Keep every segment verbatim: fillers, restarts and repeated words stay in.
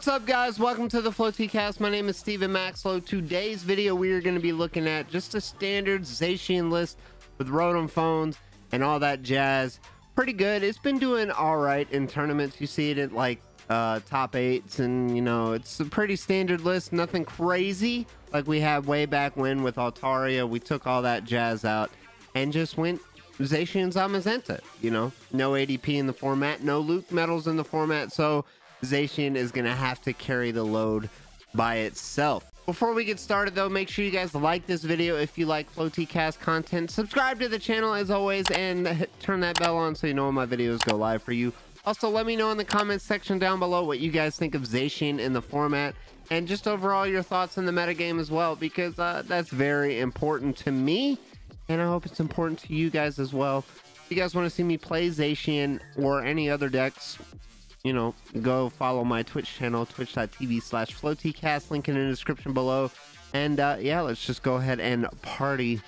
What's up, guys? Welcome to the FlowTKast. My name is Steven Maxlow. Today's video, we are going to be looking at just a standard Zacian list with Rotom phones and all that jazz. Pretty good. It's been doing all right in tournaments. You see it at like uh, top eights, and you know, it's a pretty standard list. Nothing crazy like we had way back when with Altaria. We took all that jazz out and just went Zacian Zamazenta. You know, no A D P in the format, no Luke medals in the format, so Zacian is gonna have to carry the load by itself. Before we get started though, make sure you guys like this video if you like FlowTKast content. Subscribe to the channel as always and turn that bell on so you know when my videos go live for you. Also, let me know in the comments section down below what you guys think of Zacian in the format and just overall your thoughts in the metagame as well, because uh, that's very important to me and I hope it's important to you guys as well. If you guys want to see me play Zacian or any other decks, you know, go follow my Twitch channel, twitch dot t v slash FlowTKast, link in the description below. And uh, yeah, let's just go ahead and party.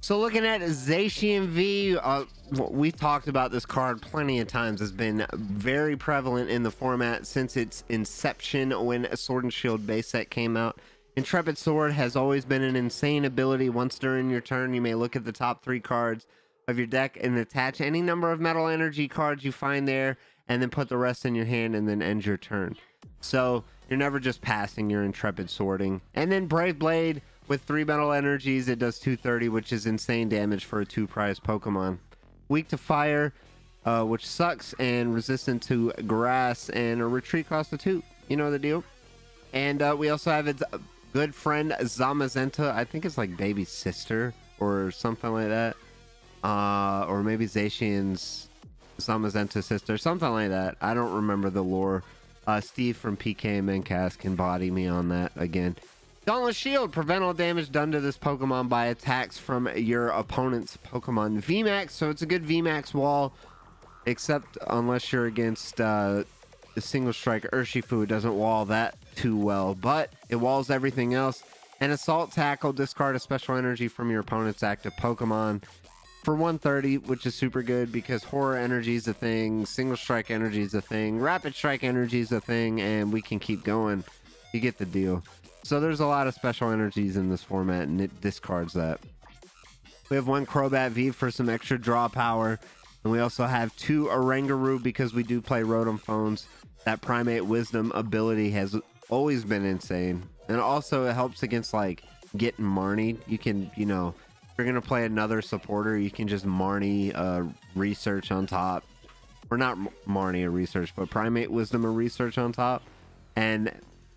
So looking at Zacian V, uh, we've talked about this card plenty of times. It's been very prevalent in the format since its inception when a Sword and Shield base set came out. Intrepid Sword has always been an insane ability. Once during your turn, you may look at the top three cards of your deck and attach any number of Metal Energy cards you find there, and then put the rest in your hand and then end your turn. So you're never just passing, your Intrepid Sorting. And then Brave Blade with three Metal Energies, it does two thirty, which is insane damage for a two prize Pokemon. Weak to fire, uh, which sucks, and resistant to grass, and a retreat cost of two. You know the deal. And uh, we also have its good friend Zamazenta. I think it's like baby sister or something like that. Uh, or maybe Zacian's Zamazenta sister, something like that. I don't remember the lore. Uh, Steve from P K M N Cast can body me on that again. Dauntless Shield. Prevent all damage done to this Pokemon by attacks from your opponent's Pokemon. V max. So it's a good V max wall, except unless you're against uh, the Single Strike Urshifu. It doesn't wall that too well, but it walls everything else. And Assault Tackle. Discard a special energy from your opponent's active Pokemon for one thirty, which is super good because Horror Energy is a thing, Single Strike Energy is a thing, Rapid Strike Energy is a thing, and we can keep going. You get the deal. So there's a lot of special energies in this format, and it discards that. We have one Crobat V for some extra draw power, and we also have two Oranguru because we do play Rotom phones. That Primate Wisdom ability has always been insane, and also it helps against like getting Marnie. You can, you know, we're gonna play another supporter, you can just Marnie uh Research on top, or not Marnie a Research, but Primate Wisdom a Research on top, and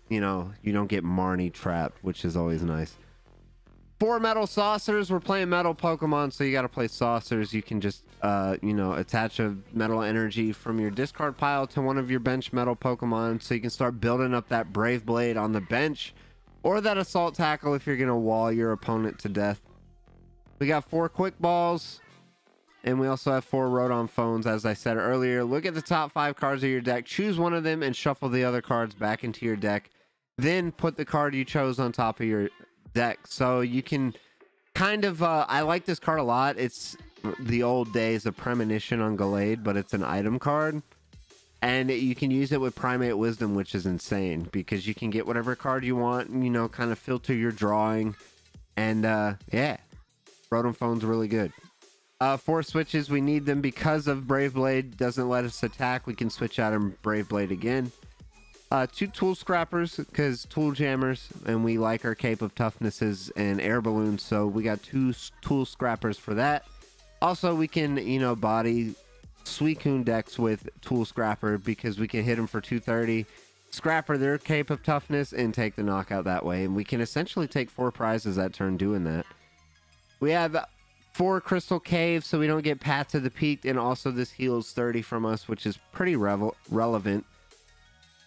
you know, you don't get Marnie trapped, which is always nice. Four Metal Saucers. We're playing metal Pokemon, so you got to play saucers. You can just uh you know, attach a Metal Energy from your discard pile to one of your bench metal Pokemon, so you can start building up that Brave Blade on the bench, or that Assault Tackle if you're gonna wall your opponent to death. We got four Quick Balls, and we also have four Rotom Phones, as I said earlier. Look at the top five cards of your deck, choose one of them, and shuffle the other cards back into your deck. Then put the card you chose on top of your deck. So you can kind of, uh, I like this card a lot. It's the old days of Premonition on Gallade, but it's an item card. And you can use it with Primate Wisdom, which is insane, because you can get whatever card you want and, you know, kind of filter your drawing. And, uh, yeah. Rotom Phone's really good. Uh, four switches. We need them because of Brave Blade doesn't let us attack. We can switch out and Brave Blade again. Uh, two Tool Scrappers because Tool Jammers, and we like our Cape of Toughnesses and Air Balloons, so we got two Tool Scrappers for that. Also, we can, you know, body Suicune decks with Tool Scrapper because we can hit them for two thirty, Scrapper their Cape of Toughness, and take the knockout that way. And we can essentially take four prizes that turn doing that. We have four Crystal Caves, so we don't get Path of the Peak, and also this heals thirty from us, which is pretty revel relevant.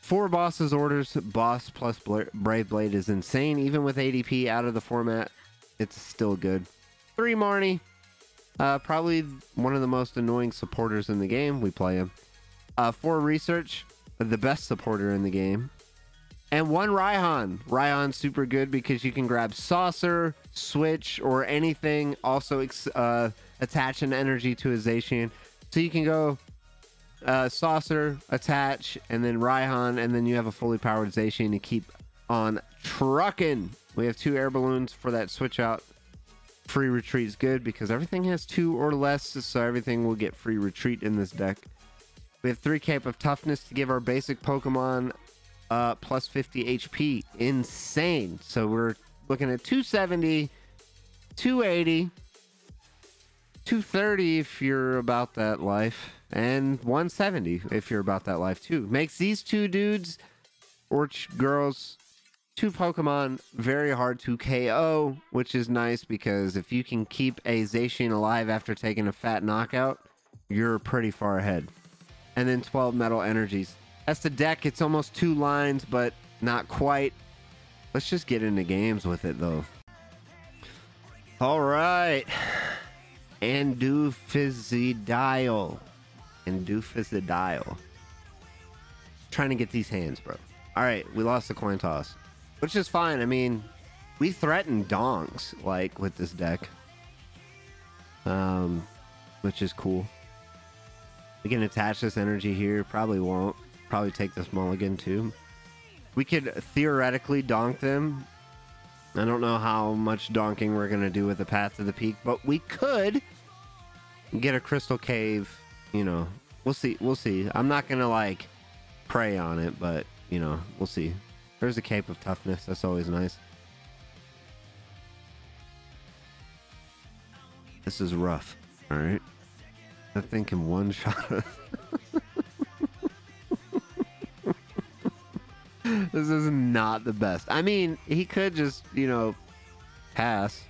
Four Bosses Orders. Boss plus Brave Blade is insane. Even with A D P out of the format, it's still good. Three Marnie. Uh, probably one of the most annoying supporters in the game. We play him. Uh, four Research. The best supporter in the game. And one Raihan. Raihan's super good because you can grab Saucer, Switch, or anything. Also, uh, attach an energy to a Zacian. So you can go uh, Saucer, attach, and then Raihan, and then you have a fully powered Zacian to keep on trucking. We have two air balloons for that switch out. Free retreat is good because everything has two or less, so everything will get free retreat in this deck. We have three Cape of Toughness to give our basic Pokemon uh, plus fifty H P. Insane. So we're looking at two seventy, two eighty, two thirty if you're about that life, and one seventy if you're about that life too. Makes these two dudes or girls, two Pokemon, very hard to K O, which is nice because if you can keep a Zacian alive after taking a fat knockout, you're pretty far ahead. And then twelve Metal Energies. That's the deck. It's almost two lines, but not quite. Let's just get into games with it though. All right. Andufizidile. Andufizidile. Trying to get these hands, bro. All right, we lost the coin toss, which is fine. I mean, we threatened dongs like with this deck, um, which is cool. We can attach this energy here. Probably won't. Probably take this mulligan too. We could theoretically donk them. I don't know how much donking we're gonna do with the Path of the Peak, but we could get a Crystal Cave. You know, we'll see. We'll see. I'm not gonna like prey on it, but you know, we'll see. There's a Cape of Toughness. That's always nice. This is rough. All right. I think in one shot. This is not the best. I mean, he could just, you know, pass.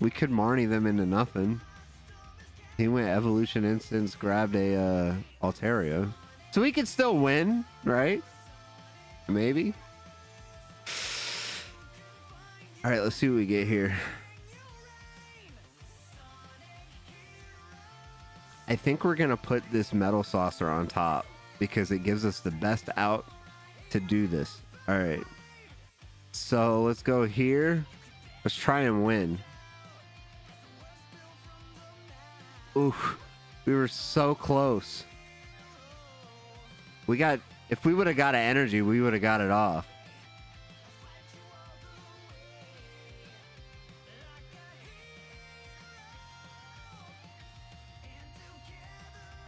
We could Marnie them into nothing. He went Evolution Instance, grabbed a uh, Altaria. So he could still win, right? Maybe. All right, let's see what we get here. I think we're gonna put this Metal Saucer on top because it gives us the best out to do this. All right, so let's go here. Let's try and win. Oof, we were so close. We got. If we would have got an energy, we would have got it off.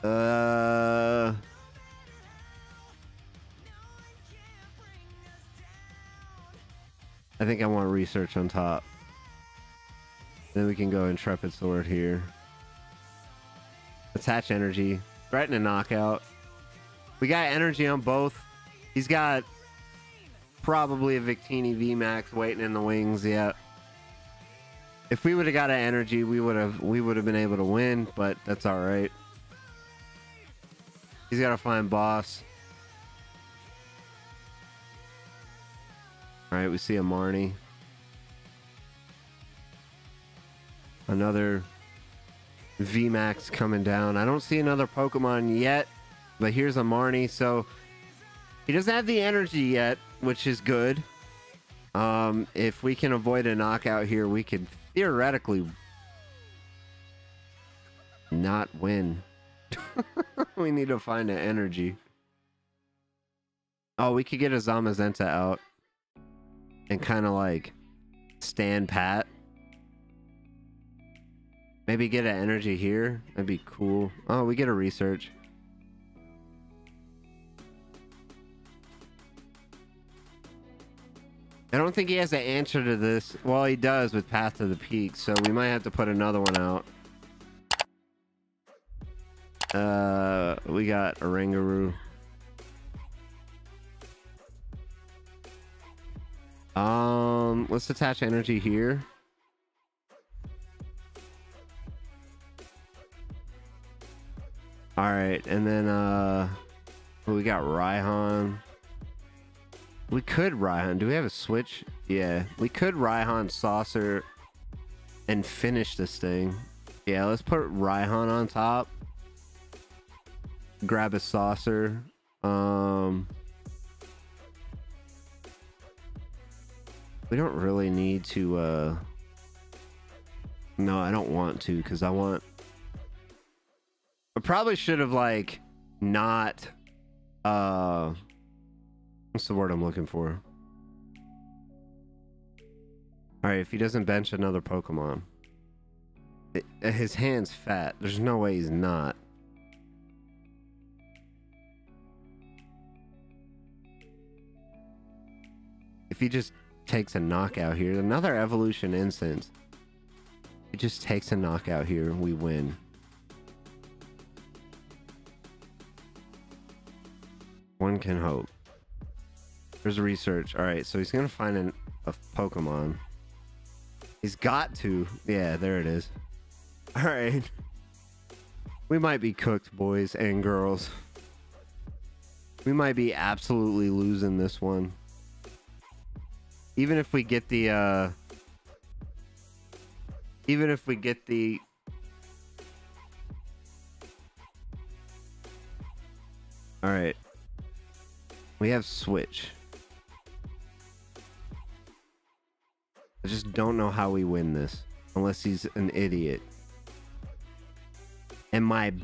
Uh, I think I want Research on top. Then we can go Intrepid Sword here. Attach energy. Threaten a knockout. We got energy on both. He's got probably a Victini V MAX waiting in the wings. Yeah. If we would have got an energy, we would have we would have been able to win, but that's all right. He's got a fine boss. All right, we see a Marnie. Another V MAX coming down. I don't see another Pokemon yet. But here's a Marnie, so he doesn't have the energy yet, which is good. Um, if we can avoid a knockout here, we could theoretically not win. We need to find an energy. Oh, we could get a Zamazenta out and kind of like stand pat. Maybe get an energy here. That'd be cool. Oh, we get a Research. I don't think he has an answer to this. Well, he does with Path to the Peak, so we might have to put another one out. Uh, we got Oranguru. Um, let's attach energy here. All right, and then uh, we got Raihan. We could Raihan. Do we have a switch? Yeah. We could Raihan Saucer and finish this thing. Yeah, let's put Raihan on top. Grab a Saucer. Um, we don't really need to... Uh, no, I don't want to because I want... I probably should have like not uh what's the word I'm looking for? All right, if he doesn't bench another Pokemon, it, his hand's fat. There's no way he's not. If he just takes a knockout here, another Evolution Instance. If he just takes a knockout here, we win. One can hope. There's a Research. All right, so he's gonna find an, a Pokemon. He's got to. Yeah, there it is. All right. We might be cooked, boys and girls. We might be absolutely losing this one. Even if we get the, uh... Even if we get the... All right. We have Switch. I just don't know how we win this. Unless he's an idiot. And my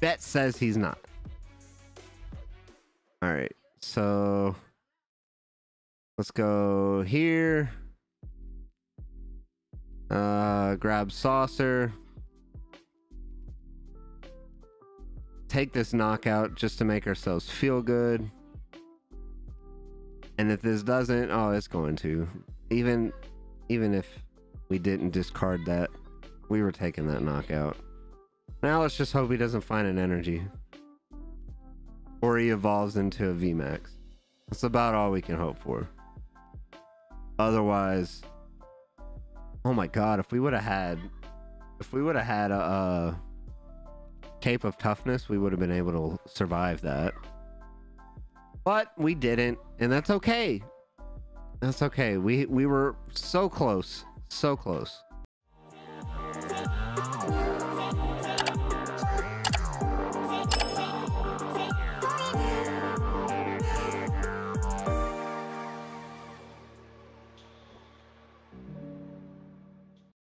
bet says he's not. Alright, so... let's go here. Uh, grab Saucer. Take this knockout just to make ourselves feel good. And if this doesn't, oh, it's going to. Even even if we didn't discard that, we were taking that knockout. Now let's just hope he doesn't find an energy. Or he evolves into a V MAX. That's about all we can hope for. Otherwise, oh my god, if we would have had if we would have had a, a Cape of Toughness, we would have been able to survive that. But we didn't, and that's okay. That's okay. We we were so close. So close.